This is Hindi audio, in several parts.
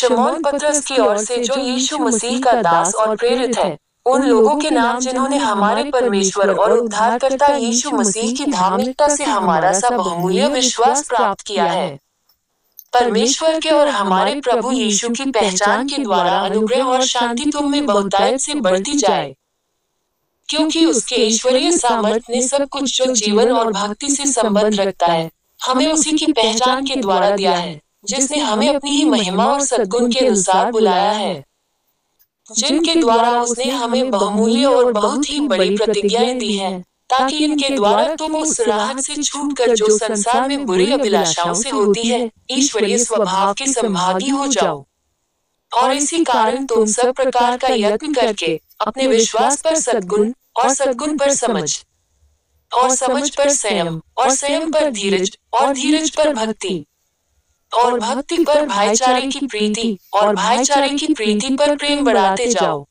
शमौन पत्रस की ओर से जो यीशु मसीह का दास और प्रेरित है, उन लोगों के नाम जिन्होंने हमारे परमेश्वर और उद्धारकर्ता यीशु मसीह की धार्मिकता से हमारा सा बहुमूल्य विश्वास प्राप्त किया है। परमेश्वर के और हमारे प्रभु यीशु की पहचान के द्वारा अनुग्रह और शांति तुम में बहुतायत से बढ़ती जाए, क्योंकि उसके ईश्वरीय सामर्थ्य ने सब कुछ जो जीवन और भक्ति से संबंध रखता है, हमें उसी की पहचान के द्वारा दिया है, जिसने हमें अपनी ही महिमा और सद्गुण के अनुसार बुलाया है, जिनके द्वारा उसने हमें बहुमूल्य और बहुत ही बड़ी प्रतिज्ञाएं दी हैं, ताकि इनके द्वारा तुम उस राहत से छूटकर जो संसार में बुरी अभिलाषाओं से होती है, ईश्वरीय स्वभाव के संभागी हो जाओ। और इसी कारण तुम सब प्रकार का यत्न करके अपने विश्वास पर सद्गुण और सद्गुण पर समझ और समझ पर संयम और संयम पर धीरज और धीरज पर भक्ति और भक्ति पर भाईचारे की प्रीति और भाईचारे की प्रीति पर प्रेम बढ़ाते जाओ,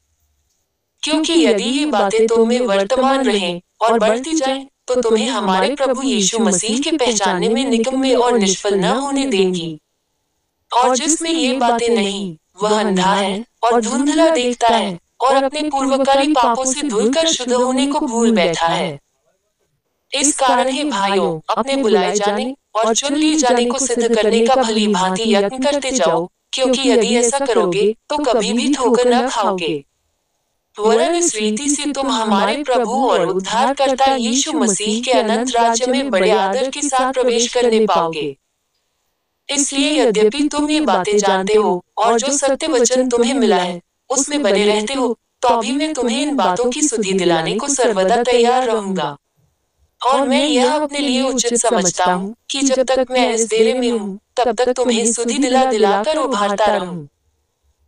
क्योंकि यदि ये बातें तुम में वर्तमान रहें और बढ़ती जाएं, तो तुम्हें हमारे प्रभु यीशु मसीह के पहचानने में निकम्मे और निष्फल न होने देंगी। और जिसमें ये बातें नहीं, वह अंधा है और धुंधला देखता है और अपने पूर्वकारी पापों से धुलकर शुद्ध होने को भूल बैठा है। इस कारण है भाइयों, अपने बुलाए जाने और चुन लिए जाने को सिद्ध करने का भली भांति यत्न करते जाओ, क्योंकि यदि ऐसा करोगे तो कभी भी ठोकर न खाओगे। वरन इस रीति से तुम हमारे प्रभु और उद्धारकर्ता यीशु मसीह के अनंत राज्य में बड़े आदर के साथ प्रवेश करने पाओगे। इसलिए यद्यपि तुम ये बातें जानते हो और जो सत्य वचन तुम्हें मिला है उसमें बने रहते हो, तो अभी मैं तुम्हें इन बातों की सुधि दिलाने को सर्वदा तैयार रहूंगा। और मैं यह अपने लिए उचित समझता हूँ कि जब तक मैं इस डेरे में हूँ, तब तक तुम्हें सुधि दिला कर उभारता रहूँ,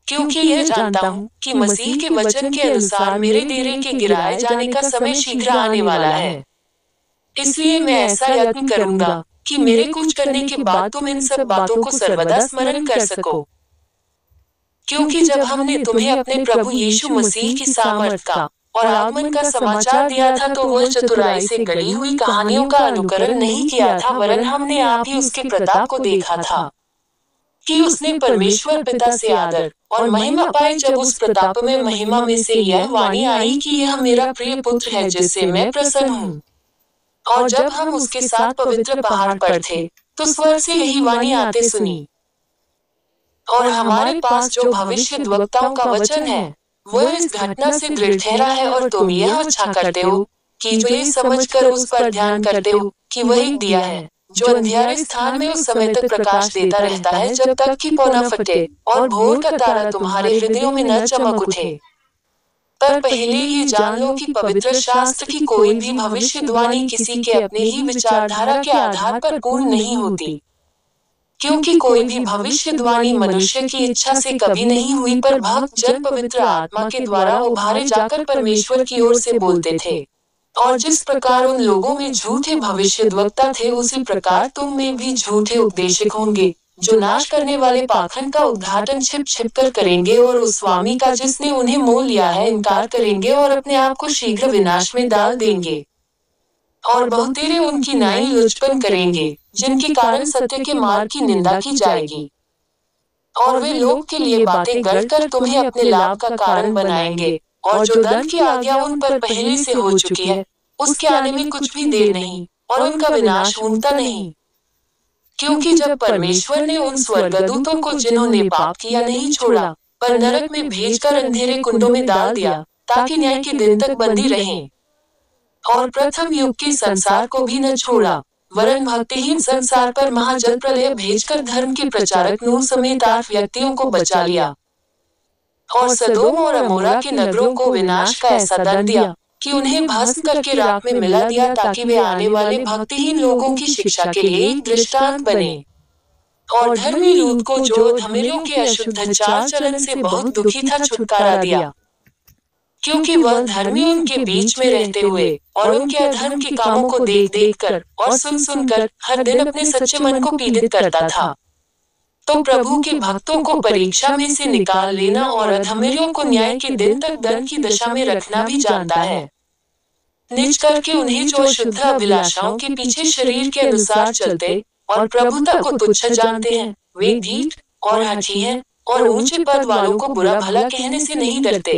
क्योंकि यह जानता हूँ कि मसीह के वचन के अनुसार मेरे डेरे के गिराए जाने का समय शीघ्र आने वाला है। इसलिए मैं ऐसा यत्न करूंगा कि मेरे कुछ करने के बाद तुम इन सब बातों को सर्वदा स्मरण कर सको, क्योंकि जब हमने तुम्हें अपने प्रभु यीशु मसीह की सामर्थ का और आगमन का समाचार दिया था, तो वह चतुराई से गढ़ी हुई कहानियों का अनुकरण नहीं किया था, वरन हमने आप ही उसके प्रताप को देखा था कि उसने परमेश्वर पिता से आदर और महिमा पाई। जब उस प्रताप में महिमा में से यह वाणी आई कि यह मेरा प्रिय पुत्र है, जिससे मैं प्रसन्न हूँ। और जब हम उसके साथ पवित्र पहाड़ पर थे, तो स्वर्ग से यही वाणी आते सुनी, और हमारे पास जो भविष्यद्वक्ताओं का वचन है, वह इस घटना से दृढ़ ठहरा है। और तुम यह अच्छा करते हो कि जो ये समझकर उस पर ध्यान करते हो कि वह एक दिया है जो अंधेरे स्थान में उस समय तक प्रकाश देता रहता है जब तक कि पौना फटे और भोर का तारा तुम्हारे हृदयों में न चमक उठे। पर पहले ये जान लो कि पवित्र शास्त्र की कोई भी भविष्यवाणी किसी के अपने ही विचारधारा के आधार पर पूर्ण नहीं होती, क्योंकि कोई भी भविष्यवाणी मनुष्य की इच्छा से कभी नहीं हुई, पर भक्त जन पवित्र आत्मा के द्वारा उभारे जाकर परमेश्वर की ओर से बोलते थे। और जिस प्रकार उन लोगों में झूठे भविष्यद्वक्ता थे, उसी प्रकार तुम में भी झूठे उपदेशक होंगे, जो नाश करने वाले पाखंड का उद्घाटन छिप कर करेंगे और उस स्वामी का जिसने उन्हें मोल लिया है इनकार करेंगे और अपने आप को शीघ्र विनाश में डाल देंगे। और बहुतेरे उनकी नाई लुचपन करेंगे, जिनके कारण सत्य के मार्ग की निंदा की जाएगी, और वे लोग के लिए बातें गढ़कर तुम्हें अपने लाभ का कारण बनाएंगे। और जो दंड की आज्ञा उन पर पहले से हो चुकी है, उसके आने में कुछ भी देर नहीं और उनका विनाश ऊँटता नहीं, क्योंकि जब परमेश्वर ने उन स्वर्गदूतों को, जिन्होंने पाप किया, नहीं छोड़ा पर नरक में भेजकर अंधेरे कुंडों में डाल दिया, ताकि न्याय के दिन तक बंदी रहे, और प्रथम युग के संसार को भी न छोड़ा, वरन भक्तिहीन संसार पर महाजल प्रलय भेजकर धर्म के प्रचारक नूह समेत 8 व्यक्तियों को बचा लिया, और सदोम और अमोरा के नगरों को विनाश का ऐसा दंड दिया कि उन्हें भस्म करके राख में मिला दिया, ताकि वे आने वाले भक्तिहीन लोगों की शिक्षा के लिए एक दृष्टांत बने। और धर्मी लूद को, जो धमेलियों के अशुद्धाचार चलन से बहुत दुखी था, छुटकारा दिया, क्योंकि वह धर्मी उनके बीच में रहते हुए और उनके अधर्म के कामों को देख कर और सुन कर हर दिन अपने सच्चे मन को पीड़ित करता था। तो प्रभु के भक्तों को परीक्षा में से निकाल लेना और अधर्मियों को न्याय के दिन तक दंड की दशा में रखना भी जानता है, निज करके उन्हें जो शुद्ध अभिलाषाओं के पीछे शरीर के अनुसार चलते और प्रभुता को तुच्छ जानते हैं, वे ढीठ और हठी है और ऊंचे पद वालों को बुरा भला कहने से नहीं डरते,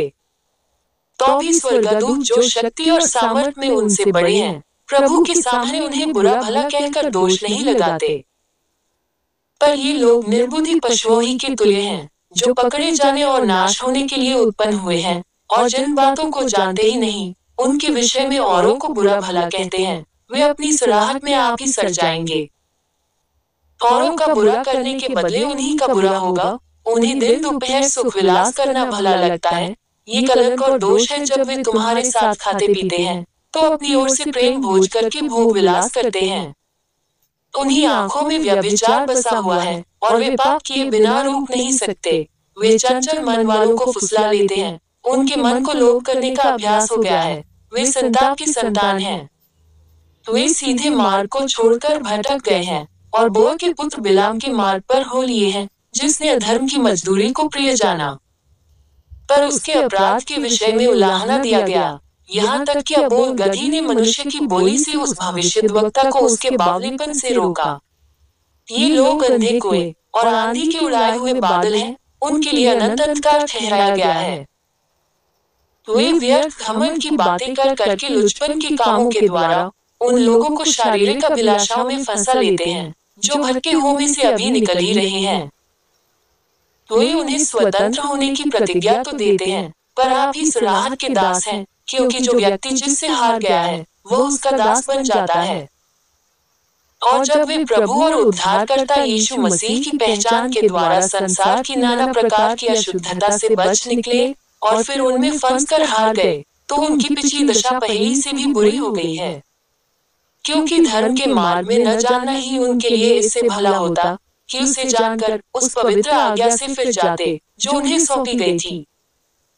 तो भी स्वर्गदूत जो शक्ति और सामर्थ में उनसे बड़े हैं, प्रभु के सामने उन्हें बुरा भला कहकर दोष नहीं लगाते। पर ये लोग निर्बुद्धि पशुओं ही के तुल्य हैं, जो पकड़े जाने और नाश होने के लिए उत्पन्न हुए हैं, और जिन बातों को जानते ही नहीं, उनके विषय में औरों को बुरा भला कहते हैं। वे अपनी सराहत में आप ही सड़ जाएंगे। औरों का बुरा करने के बदले उन्हीं का बुरा होगा। उन्हें दिन दोपहर सुख विलास करना भला लगता है। ये कलंक और दोष है जब वे तुम्हारे साथ खाते पीते हैं, तो अपनी ओर से प्रेम भोज करके भोग विलास करते हैं। उन्हीं आंखों में व्यभिचार बसा हुआ है, और वे पाप किए बिना रोक नहीं सकते। वे चंचल मन वालों को फुसला लेते हैं। उनके मन को लोभ करने का अभ्यास हो गया है। वे संताप की संतान हैं। वे सीधे मार्ग को छोड़कर भटक गए हैं, और बोर के पुत्र बिलाम के मार्ग पर हो लिए हैं, जिसने अधर्म की मजदूरी को प्रिय जाना, पर उसके अपराध के विषय में उलाहना दिया गया। यहाँ तक कि अबोल गधी ने मनुष्य की बोली से उस भविष्यद्वक्ता को उसके बावलीपन से रोका। ये लोग अंधे कुएं और आंधी के उड़ाए हुए बादल हैं। उनके लिए अनंत अंधकार ठहराया गया है। वे व्यर्थ घमंड की बातें कर करके लुचपन के कामों के द्वारा उन लोगों को शारीरिक अभिलाषाओं में फंसा लेते हैं, जो भटके हुओं में से अभी निकल ही रहे हैं। वे उन्हें स्वतंत्र होने की प्रतिज्ञा तो देते हैं, पर आप ही सराहत के दास हैं, क्योंकि जो व्यक्ति जिससे हार गया है, वो उसका दास बन जाता है। और जब वे प्रभु और उद्धारकर्ता यीशु मसीह की पहचान के द्वारा संसार की नाना प्रकार की अशुद्धता से बच निकले और फिर उनमें फंसकर हार गए, तो उनकी पिछली दशा पहली से भी बुरी हो गई है, क्योंकि धर्म के मार्ग में न जाना ही उनके लिए इससे भला होता कि उसे जानकर उस पवित्र आज्ञा से फिर जाते, जो उन्हें सौंपी गई थी।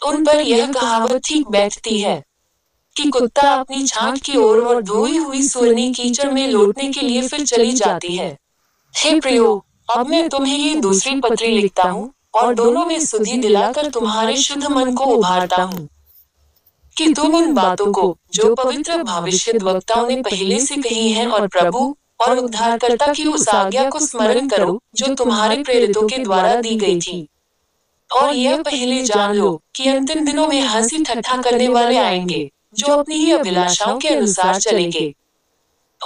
उन पर यह कहावत ठीक बैठती है कि कुत्ता अपनी छांट की ओर और धोई हुई सुरनी कीचड़ में लौटने के लिए फिर चली जाती है। हे प्रियो, अब मैं तुम्हें ये दूसरी पत्री लिखता हूँ, और दोनों में सुधि दिलाकर तुम्हारे शुद्ध मन को उभारता हूँ कि तुम उन बातों को जो पवित्र भविष्यद्वक्ताओं ने पहले से कही है, और प्रभु और उद्धारकर्ता की उस आज्ञा को स्मरण करो जो तुम्हारे प्रेरितों के द्वारा दी गई थी। और यह पहले जान लो कि अंतिम दिनों में हंसी ठट्ठा करने वाले आएंगे, जो अपनी ही अभिलाषाओं के अनुसार चलेंगे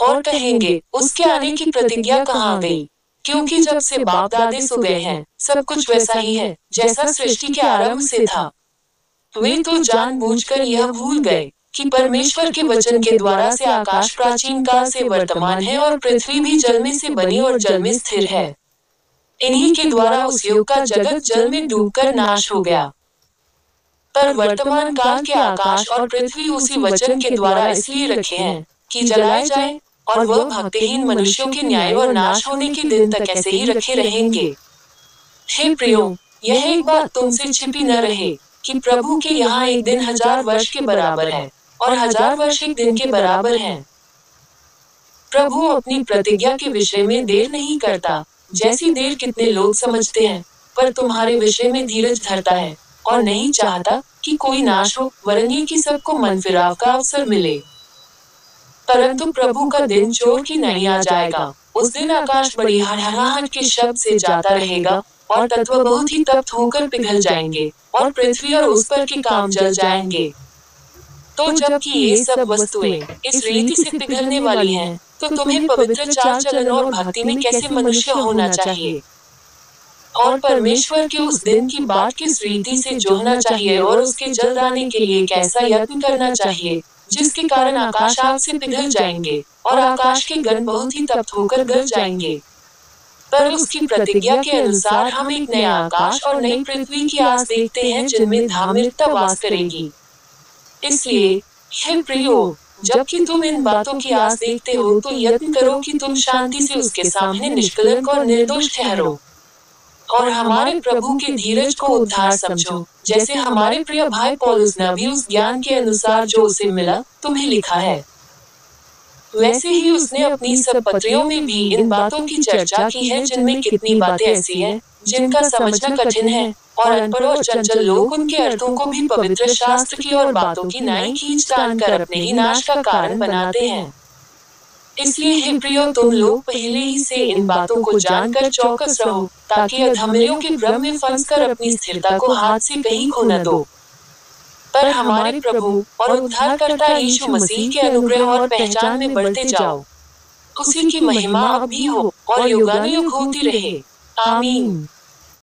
और कहेंगे, उसके आने की प्रतिज्ञा कहाँ गई? क्योंकि जब से बाप दादे सो गए हैं, सब कुछ वैसा ही है जैसा सृष्टि के आरंभ से था। वे तो जानबूझकर यह भूल गए कि परमेश्वर के वचन के द्वारा से आकाश प्राचीन काल से वर्तमान है, और पृथ्वी भी जल में से बनी और जल में स्थिर है। इन्हीं के द्वारा उस युग का जगत जल में डूबकर नाश हो गया, पर वर्तमान काल के आकाश और पृथ्वी उसी वचन के द्वारा इसलिए रखे हैं कि जलाए जाए, और वह भक्तिहीन मनुष्यों के न्याय और नाश होने के दिन तक ऐसे ही रखे रहेंगे। हे प्रियो, यह एक बात तुमसे छिपी न रहे कि प्रभु के यहाँ एक दिन 1000 वर्ष के बराबर है, और 1000 वर्ष एक दिन के बराबर हैं। प्रभु अपनी प्रतिज्ञा के विषय में देर नहीं करता, जैसी देर कितने लोग समझते हैं, पर तुम्हारे विषय में धीरज धरता है, और नहीं चाहता कि कोई नाश हो, वरन ये कि सबको मनफिराव का अवसर मिले। परंतु प्रभु का दिन चोर की नहीं आ जाएगा। उस दिन आकाश बड़ी हड़हड़ाहट के शब्द से जाता रहेगा, और तत्व बहुत ही तप्त होकर पिघल जाएंगे, और पृथ्वी और उस पर के काम जल जाएंगे। तो जबकि ये सब वस्तुएं इस रीति से पिघलने वाली हैं, तो तुम्हें पवित्र चाल चलन और भक्ति में कैसे मनुष्य होना चाहिए, और परमेश्वर के उस दिन की बात किस रीति से जोहना चाहिए, और उसके जल्द आने के लिए कैसा यत्न करना चाहिए, जिसके कारण आकाश आग से पिघल जाएंगे और आकाश के गण बहुत ही तप्त होकर गल जाएंगे। पर उसकी प्रतिज्ञा के अनुसार हम एक नया आकाश और नई पृथ्वी की आस देखते हैं, जिनमें धार्मिकता वास करेगी। इसलिए हे प्रियो, जबकि तुम इन बातों की आस देखते हो, तो यत्न करो कि तुम शांति से उसके सामने निष्कलंक और निर्दोष ठहरो, और हमारे प्रभु के धीरज को उद्धार समझो, जैसे हमारे प्रिय भाई पौलुस ने भी उस ज्ञान के अनुसार जो उसे मिला तुम्हें लिखा है, वैसे ही उसने अपनी सब पत्रियों में भी इन बातों की चर्चा की है, जिनमें कितनी बातें ऐसी हैं जिनका समझना कठिन है, और अनपढ़ और चंचल लोग उनके अर्थों को भी पवित्र शास्त्र की और बातों की नाई खींचतान कर अपने ही नाश का कारण बनाते हैं। इसलिए हे प्रियो, तुम लोग पहले ही से इन बातों को जानकर चौकस रहो, ताकि अधमरियों के भ्रम में फंसकर अपनी स्थिरता को हाथ से कहीं खो न दो। पर हमारे प्रभु और उद्धारकर्ता यीशु मसीह के अनुग्रह और पहचान में बढ़ते जाओ। उसी की महिमा अब भी हो और युगानुयुग होती रहे। आमीन।